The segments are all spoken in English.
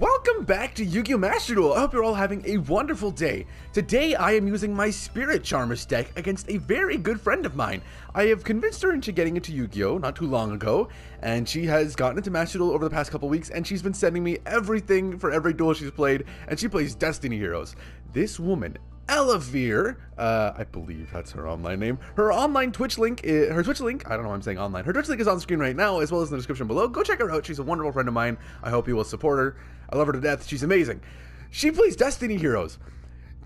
Welcome back to Yu-Gi-Oh! Master Duel. I hope you're all having a wonderful day. Today I am using my Spirit Charmers deck against a very good friend of mine. I have convinced her into getting into Yu-Gi-Oh! Not too long ago, and she has gotten into Master Duel over the past couple weeks, and she's been sending me everything for every duel she's played, and she plays Destiny Heroes. This woman, Elavir, I believe that's her online name. Her online Twitch link is, I don't know why I'm saying online. Her Twitch link is on screen right now, as well as in the description below. Go check her out. She's a wonderful friend of mine. I hope you will support her. I love her to death. She's amazing. She plays Destiny Heroes.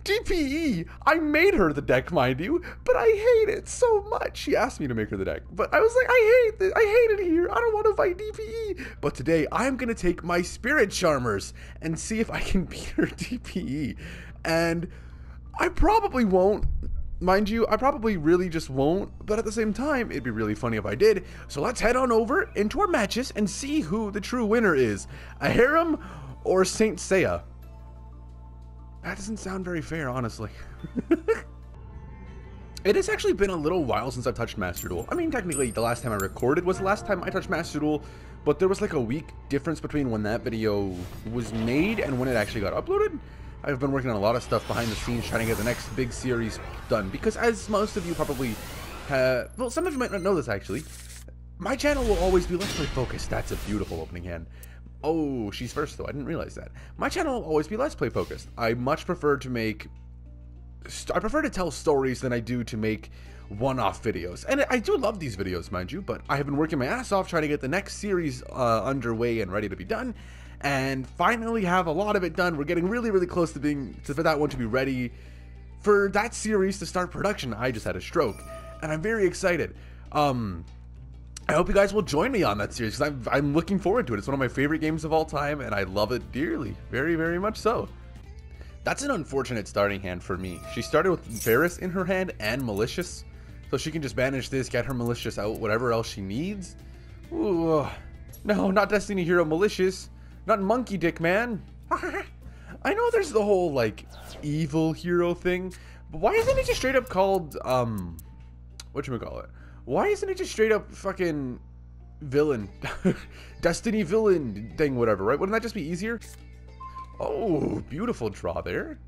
DPE, I made her the deck, mind you, but I hate it so much. She asked me to make her the deck, but I was like, I hate it here. I don't want to fight DPE. But today, I'm going to take my Spirit Charmers and see if I can beat her DPE. And I probably won't, mind you, I probably really just won't, but at the same time, it'd be really funny if I did. So let's head on over into our matches and see who the true winner is. A harem or Saint Seiya? That doesn't sound very fair, honestly. It has actually been a little while since I've touched Master Duel. I mean, technically, the last time I recorded was the last time I touched Master Duel, but there was like a week difference between when that video was made and when it actually got uploaded. I've been working on a lot of stuff behind the scenes trying to get the next big series done, because as most of you probably have, well, some of you might not know this actually, my channel will always be Let's Play Focused. That's a beautiful opening hand. Oh, she's first though, I didn't realize that. My channel will always be Let's Play Focused. I much prefer to make, I prefer to tell stories than I do to make one-off videos. And I do love these videos, mind you, but I have been working my ass off trying to get the next series underway and ready to be done, and finally have a lot of it done. We're getting really, really close to being, for that one to be ready for that series to start production. I just had a stroke, and I'm very excited. I hope you guys will join me on that series, because I'm looking forward to it. It's one of my favorite games of all time, and I love it dearly. Very, very much so. That's an unfortunate starting hand for me. She started with Ferris in her hand and Malicious, so she can just banish this, get her Malicious out, whatever else she needs. Ooh, no, not Destiny Hero Malicious. Not monkey dick, man. I know there's the whole, like, evil hero thing, but why isn't it just straight up called, whatchamacallit? Why isn't it just straight up fucking villain? Destiny villain thing, whatever, right? Wouldn't that just be easier? Oh, beautiful draw there.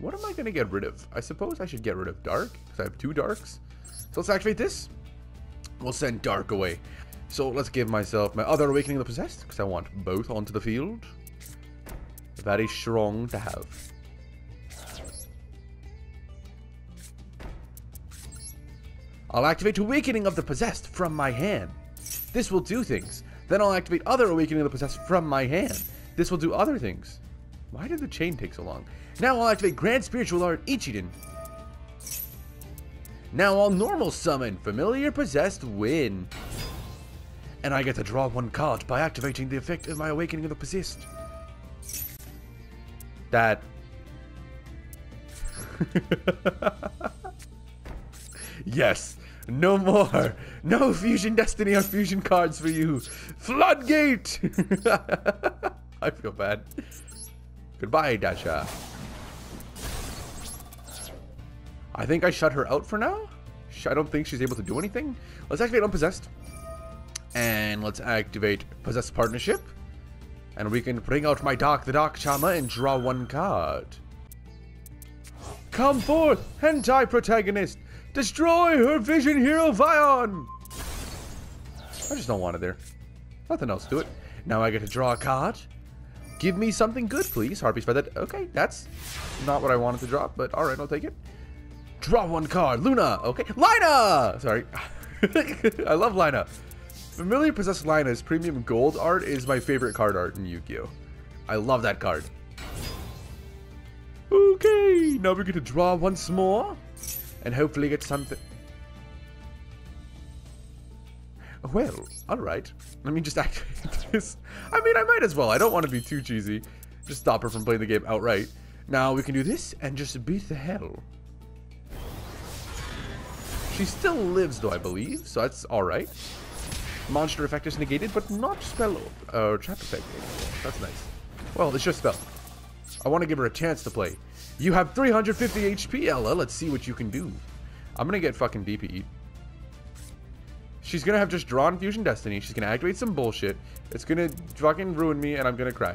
What am I going to get rid of? I suppose I should get rid of Dark, because I have two Darks. So let's activate this. We'll send Dark away. So let's give myself my other Awakening of the Possessed, because I want both onto the field. Very strong to have. I'll activate Awakening of the Possessed from my hand. This will do things. Then I'll activate other Awakening of the Possessed from my hand. This will do other things. Why did the chain take so long? Now I'll activate Grand Spiritual Art Ichirin. Now I'll normal summon Familiar Possessed Win. And I get to draw one card by activating the effect of my Awakening of the Possessed. That. Yes. No more. No Fusion Destiny or Fusion cards for you. Floodgate. I feel bad. Goodbye, Dasha. I think I shut her out for now. I don't think she's able to do anything. Let's activate Unpossessed. And let's activate Possessed Partnership. And we can bring out my Dark, the Dark Chama, and draw one card. Come forth, Hentai Protagonist! Destroy her Vision Hero Vion! I just don't want it there. Nothing else to it. Now I get to draw a card. Give me something good, please. Harpy's Feather. Okay, that's not what I wanted to draw, but alright, I'll take it. Draw one card. Luna! Okay. Lina! Sorry. I love Lina. Familiar Possessed Lina's premium gold art is my favorite card art in Yu-Gi-Oh! I love that card. Okay, now we're going to draw once more and hopefully get something. Well, alright. Let me just activate this. I mean, I might as well. I don't want to be too cheesy. Just stop her from playing the game outright. Now we can do this and just beat the hell. She still lives though, I believe, so that's alright. Monster effect is negated, but not spell or trap effect anymore. That's nice. Well, it's just spell. I want to give her a chance to play. You have 350 HP, Ella. Let's see what you can do. I'm going to get fucking DPE. She's gonna have just drawn Fusion Destiny. She's gonna activate some bullshit. It's gonna fucking ruin me, and I'm gonna cry.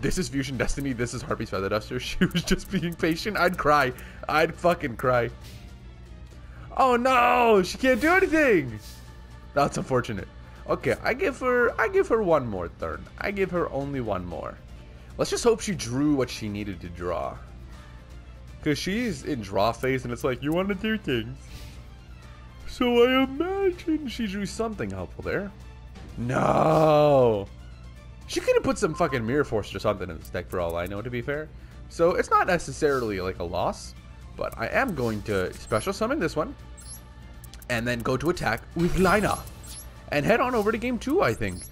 This is Fusion Destiny. This is Harpy's Feather Duster. She was just being patient. I'd cry. I'd fucking cry. Oh no! She can't do anything! That's unfortunate. Okay, I give her one more turn. I give her only one more. Let's just hope she drew what she needed to draw. Because she's in draw phase and it's like, you want to do things. So I imagine she drew something helpful there. No! She could have put some fucking Mirror Force or something in this deck for all I know, to be fair. So it's not necessarily like a loss, but I am going to special summon this one and then go to attack with Lina and head on over to game two, I think.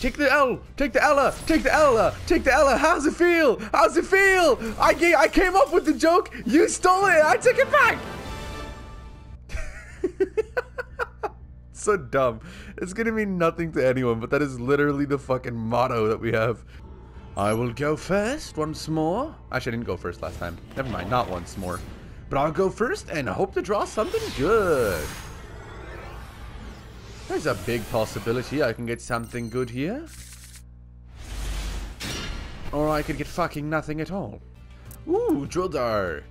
Take the L, take the Ella, take the Ella, take the Ella. How's it feel? How's it feel? I came up with the joke. You stole it. I took it back. So dumb. It's gonna mean nothing to anyone, but that is literally the fucking motto that we have. I will go first once more. Actually, I didn't go first last time. Never mind, not once more. But I'll go first and hope to draw something good. There's a big possibility I can get something good here. Or I could get fucking nothing at all. Ooh, Drill Dark.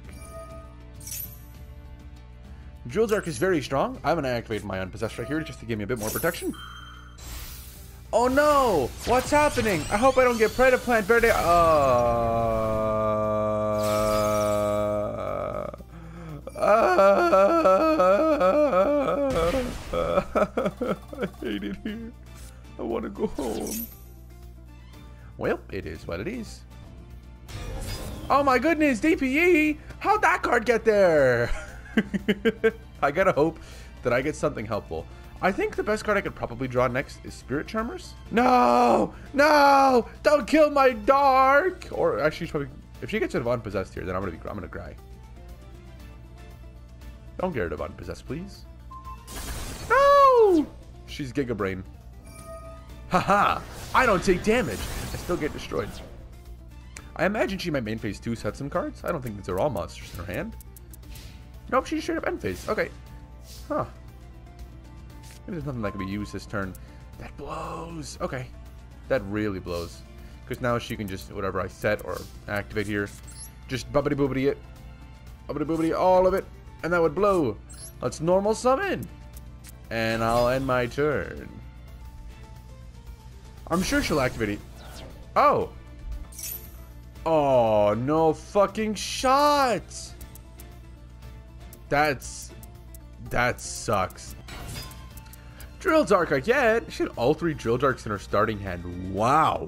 Drill Dark is very strong. I'm going to activate my Unpossessed right here just to give me a bit more protection. Oh no! What's happening? I hope I don't get prey to Plant Verde. I hate it here. I want to go home. Well, it is what it is. Oh my goodness, DPE! How'd that card get there? I gotta hope that I get something helpful. I think the best card I could probably draw next is Spirit Charmers. No! No! Don't kill my Dark! Or actually, she's probably, if she gets rid of Unpossessed here, then I'm gonna cry. Don't get rid of Unpossessed, please. No! She's Giga Brain. Haha! I don't take damage. I still get destroyed. I imagine she might main phase 2 set some cards. I don't think these are all monsters in her hand. Nope, she's straight up end phase. Okay. Huh. Maybe there's nothing that can be used this turn. That blows. Okay. That really blows. Because now she can just, whatever I set or activate here, just bubbity boobity it. Bubbity boobity all of it. And that would blow. Let's normal summon. And I'll end my turn. I'm sure she'll activate it. Oh. Oh, no fucking shot. That sucks. Drill Dark I get. She had all three Drill Darks in her starting hand. Wow.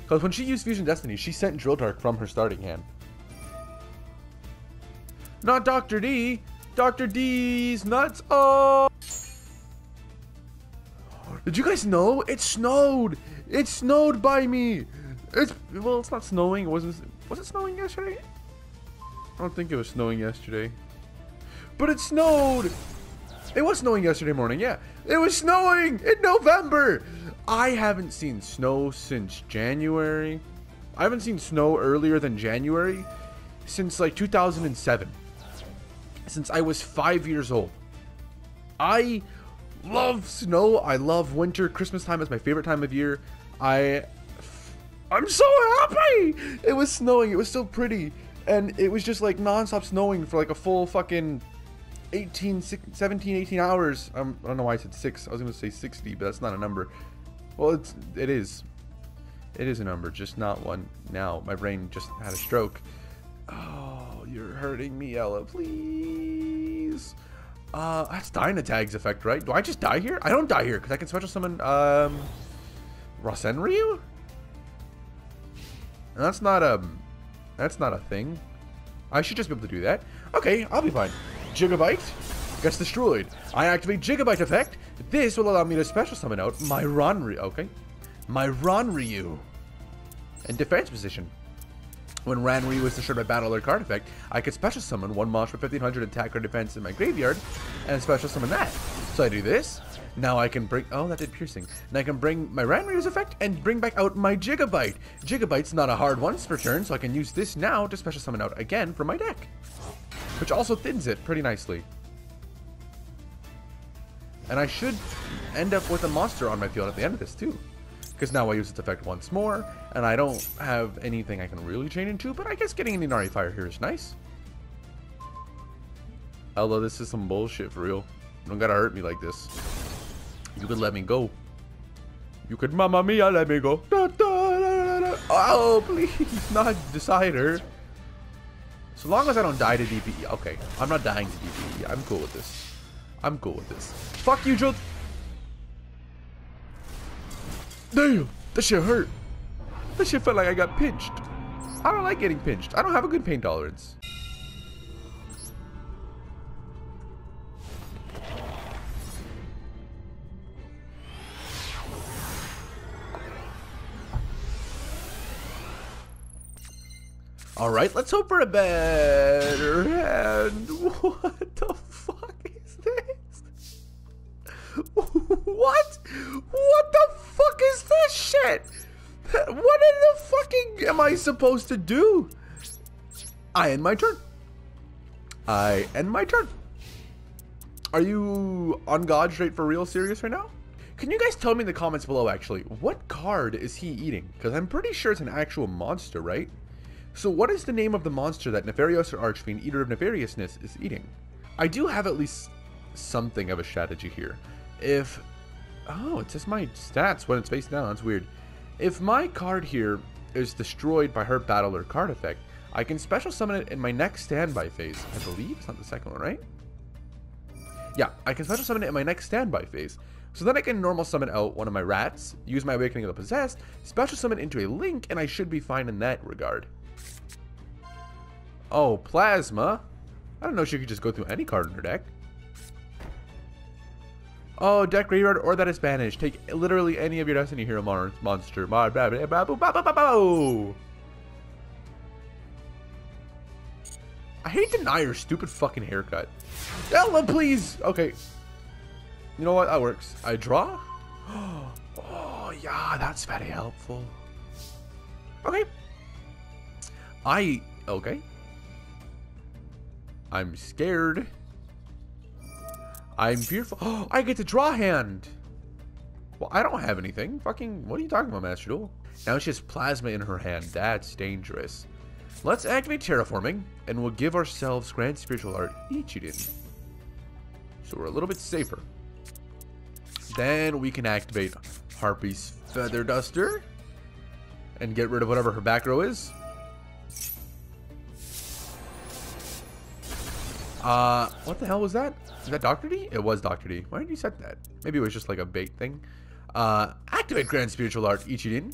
Because when she used Fusion Destiny, she sent Drill Dark from her starting hand. Not Dr. D. Dr. D's nuts. Oh. Did you guys know? It snowed. It snowed by me. It's, well, it's not snowing. Was it snowing yesterday? I don't think it was snowing yesterday. But it snowed. It was snowing yesterday morning. Yeah, it was snowing in November. I haven't seen snow since January. I haven't seen snow earlier than January since like 2007. Since I was 5 years old. I love snow. I love winter. Christmas time is my favorite time of year. I'm so happy. It was snowing. It was so pretty. And it was just like non-stop snowing for like a full fucking 17, 18 hours. I don't know why I said 6. I was going to say 60, but that's not a number. Well, it is. It is a number, just not one now. My brain just had a stroke. Oh, you're hurting me, Ella, please. That's Dynatag's effect, right? Do I just die here? I don't die here because I can special summon Rasenryu? And that's not a thing. I should just be able to do that. Okay, I'll be fine. Gigabyte gets destroyed. I activate Gigabyte effect. This will allow me to special summon out my Ronryu. Okay. My Ronryu. In defense position. When Ronryu is destroyed by battle or card effect, I could special summon one monster with 1500 attack or defense in my graveyard and special summon that. So I do this. Now I can bring... Oh, that did piercing. And I can bring my Ranryu's effect and bring back out my Gigabyte. Gigabyte's not a hard once per turn, so I can use this now to special summon out again from my deck. Which also thins it pretty nicely. And I should end up with a monster on my field at the end of this too, because now I use its effect once more, and I don't have anything I can really chain into, but I guess getting an Inari Fire here is nice. Although this is some bullshit for real. You don't gotta hurt me like this. You could let me go. You could Mamma Mia let me go. Da, da, da, da, da. Oh, please, not Decider. So long as I don't die to DPE. Okay, I'm not dying to DPE. I'm cool with this. I'm cool with this. Fuck you, Joe. Damn, that shit hurt. That shit felt like I got pinched. I don't like getting pinched. I don't have a good pain tolerance. Alright, let's hope for a better hand. What the fuck is this? What? What the fuck is this shit? What in the fucking am I supposed to do? I end my turn. I end my turn. Are you on God straight for real serious right now? Can you guys tell me in the comments below actually, what card is he eating? Because I'm pretty sure it's an actual monster, right? So what is the name of the monster that Nefarious or Archfiend Eater of Nefariousness is eating? I do have at least something of a strategy here. If... oh, it says my stats when it's face down. That's weird. If my card here is destroyed by her battle or card effect, I can special summon it in my next standby phase. I believe it's not the second one, right? Yeah, I can special summon it in my next standby phase. So then I can normal summon out one of my rats, use my Awakening of the Possessed, special summon into a link, and I should be fine in that regard. Oh, Plasma. I don't know if she could just go through any card in her deck. Oh, deck graveyard or that is banished. Take literally any of your Destiny Hero monster. I hate deny your stupid fucking haircut. Ella, please. Okay. You know what? That works. I draw. Oh, yeah. That's very helpful. Okay. Okay. I'm scared. I'm fearful. Oh, I get to Drawhand. Well, I don't have anything. Fucking, what are you talking about, Master Duel? Now she has Plasma in her hand. That's dangerous. Let's activate Terraforming, and we'll give ourselves Grand Spiritual Art Ichirin. So we're a little bit safer. Then we can activate Harpy's Feather Duster, and get rid of whatever her back row is. What the hell was that? Is that Dr. D? It was Dr. D. Why did you set that? Maybe it was just like a bait thing. Activate Grand Spiritual Art Ichiden.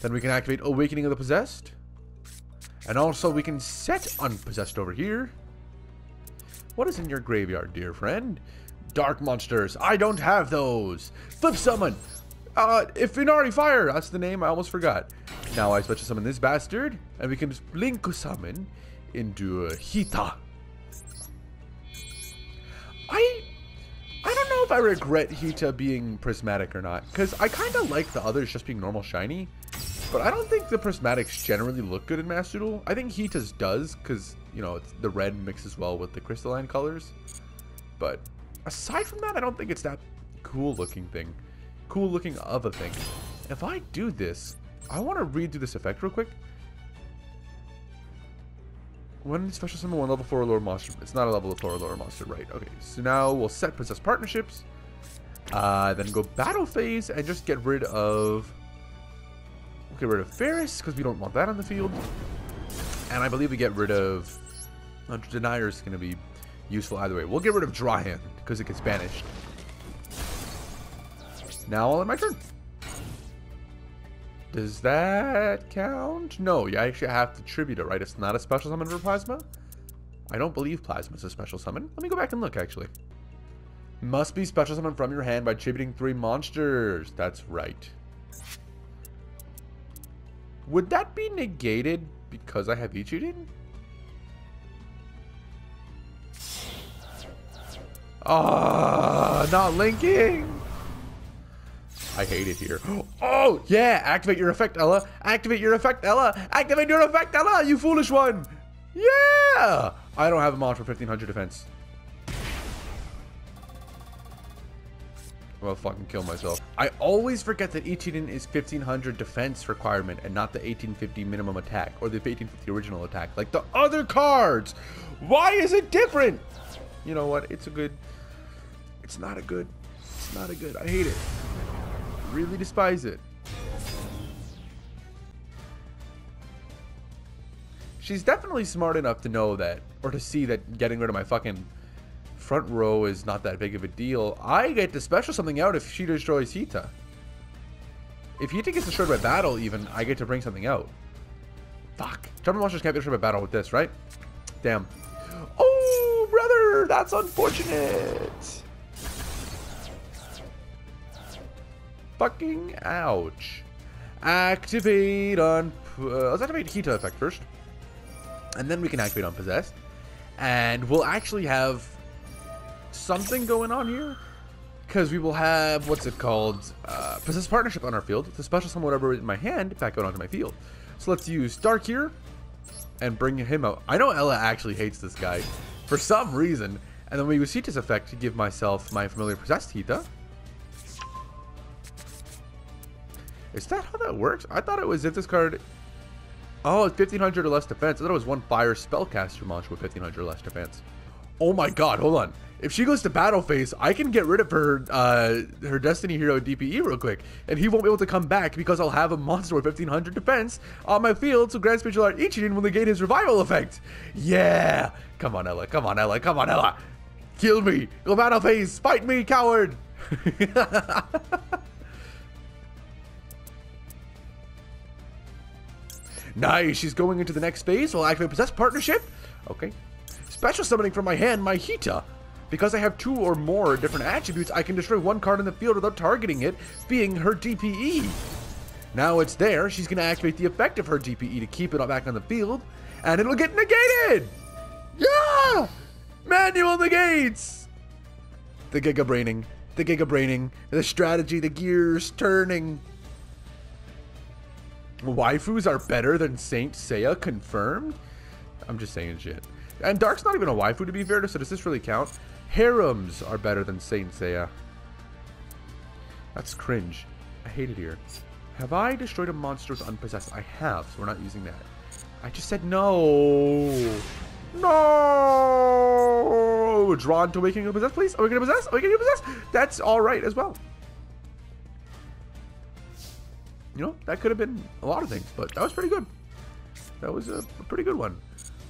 Then we can activate Awakening of the Possessed. And also we can set Unpossessed over here. What is in your graveyard, dear friend? Dark monsters. I don't have those. Flip summon. If Inari Fire. That's the name I almost forgot. Now I special summon this bastard. And we can just blink summon into a Hita. I don't know if I regret Hita being prismatic or not, because I kind of like the others just being normal shiny, but I don't think the prismatics generally look good in Master Duel. I think Hita's does, because, you know, it's, the red mixes well with the crystalline colors, but aside from that, I don't think it's that cool looking thing. Cool looking of a thing. If I do this, I want to redo this effect real quick. When special summon one level 4 or lower monster, it's not a level 4 or lower monster, right? Okay, so now we'll set Possessed Partnerships, then go battle phase and just get rid of, we'll get rid of Ferris because we don't want that on the field, and I believe we get rid of Denier is going to be useful either way. We'll get rid of Drawhand because it gets banished. Now I'll end my turn. Does that count? No, you actually have to tribute it, right? It's not a special summon for Plasma. I don't believe Plasma is a special summon. Let me go back and look, actually. Must be special summon from your hand by tributing 3 monsters. That's right. Would that be negated because I have Ichiden? Ah, not linking. I hate it here. Oh, yeah. Activate your effect, Ella. Activate your effect, Ella. Activate your effect, Ella, you foolish one. Yeah. I don't have a mod for 1500 defense. I'm gonna fucking kill myself. I always forget that Ichiden is 1500 defense requirement and not the 1850 minimum attack or the 1850 original attack like the other cards. Why is it different? You know what? It's a good. It's not a good. It's not a good. I hate it. I really despise it. She's definitely smart enough to know that, or to see that getting rid of my fucking front row is not that big of a deal. I get to special something out if she destroys Hita. If Hita gets destroyed by battle even, I get to bring something out. Fuck. Jumper monsters can't be destroyed by battle with this, right? Damn. Oh, brother! That's unfortunate! Fucking ouch. Activate on... let's activate Hita effect first. And then we can activate Unpossessed. And we'll actually have something going on here. Because we will have, what's it called? Possessed Partnership on our field. To special summon whatever in my hand back out onto my field. So let's use Stark here and bring him out. I know Ella actually hates this guy for some reason. And then we use Hita's effect to give myself my familiar Possessed Hita. Is that how that works? I thought it was if this card... Oh, it's 1500 or less defense. I thought it was one fire spellcaster monster with 1500 or less defense. Oh my god, hold on. If she goes to battle phase, I can get rid of her her Destiny Hero DPE real quick. And he won't be able to come back because I'll have a monster with 1500 defense on my field. So Grand Spiritual Art Ichirin will negate his revival effect. Yeah. Come on, Ella. Come on, Ella. Come on, Ella. Kill me. Go battle phase. Fight me, coward. Nice, she's going into the next phase. We'll activate Possessed Partnership. Okay. Special summoning from my hand, my Hita. Because I have two or more different attributes, I can destroy one card in the field without targeting it, being her DPE. Now it's there. She's going to activate the effect of her DPE to keep it back on the field. And it'll get negated! Yeah! Manual negates! The gigabraining. The gigabraining. The strategy, the gears turning. Waifus are better than Saint Seiya, confirmed? I'm just saying shit. And Dark's not even a waifu, to be fair, so does this really count? Harems are better than Saint Seiya. That's cringe. I hate it here. Have I destroyed a monster with Unpossessed? I have, so we're not using that. I just said no. No! Drawn to Awakening of the Possessed, please? Awakening of the Possessed? Awakening of the Possessed? That's alright as well. You know, that could have been a lot of things, but that was pretty good. That was a pretty good one.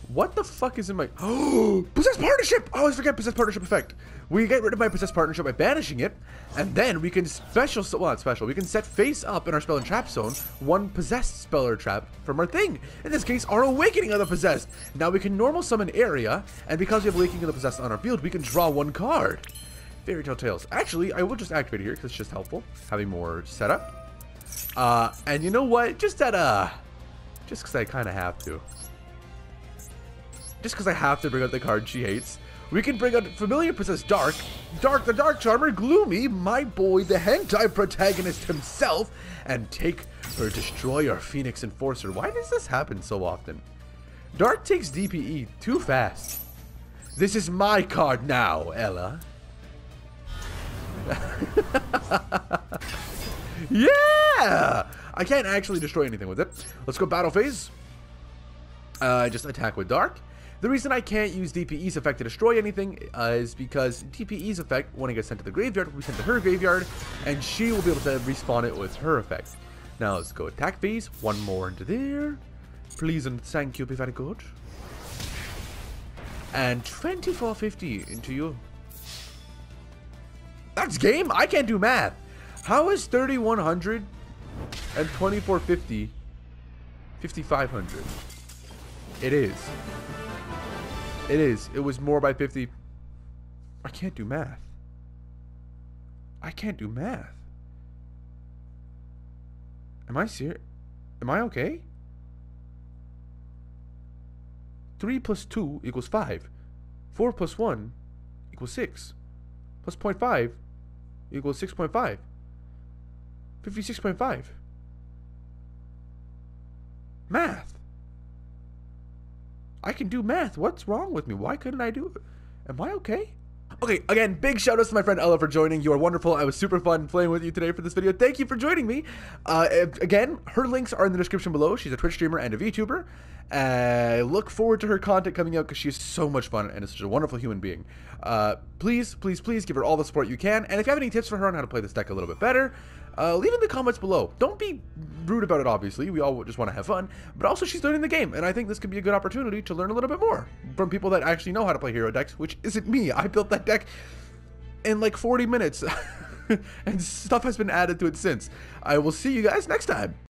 What the fuck is in my... Oh, Possessed Partnership! I always forget Possessed Partnership effect. We get rid of my Possessed Partnership by banishing it, and then we can special... Well, not special. We can set face up in our Spell and Trap zone one Possessed Spell or Trap from our thing. In this case, our Awakening of the Possessed. Now we can normal summon area, and because we have Awakening of the Possessed on our field, we can draw one card. Fairy Tale Tales. Actually, I will just activate it here because it's just helpful having more setup. And you know what? Just because I kind of have to. Just because I have to bring out the card she hates. We can bring out Familiar Possessed Dark. Dark the Dark Charmer, Gloomy, my boy, the Hentai Protagonist himself. And take her Destroyer Phoenix Enforcer. Why does this happen so often? Dark takes DPE too fast. This is my card now, Ella. Yeah! I can't actually destroy anything with it. Let's go battle phase. Just attack with Dark. The reason I can't use DPE's effect to destroy anything is because DPE's effect, when it gets sent to the graveyard, will be sent to her graveyard, and she will be able to respawn it with her effect. Now let's go attack phase. One more into there. Please and thank you, be very good. And 2450 into you. That's game? I can't do math. How is 3100 and 2450 5500? It is. It is. It was more by 50. I can't do math. I can't do math. Am I serious? Am I okay? 3 plus 2 equals 5. 4 plus 1 equals 6. Plus 0.5 equals 6.5. 56.5. Math. I can do math. What's wrong with me? Why couldn't I do it? Am I okay? Okay, again, big shout outs to my friend Ella for joining. You are wonderful. I was super fun playing with you today for this video. Thank you for joining me. Again, her links are in the description below. She's a Twitch streamer and a VTuber. I look forward to her content coming out because she's so much fun and is such a wonderful human being. Please, please, please give her all the support you can. And if you have any tips for her on how to play this deck a little bit better, leave in the comments below. Don't be rude about it, obviously. We all just want to have fun. But also, she's learning the game, and I think this could be a good opportunity to learn a little bit more from people that actually know how to play hero decks, which isn't me. I built that deck in like 40 minutes, and stuff has been added to it since. I will see you guys next time.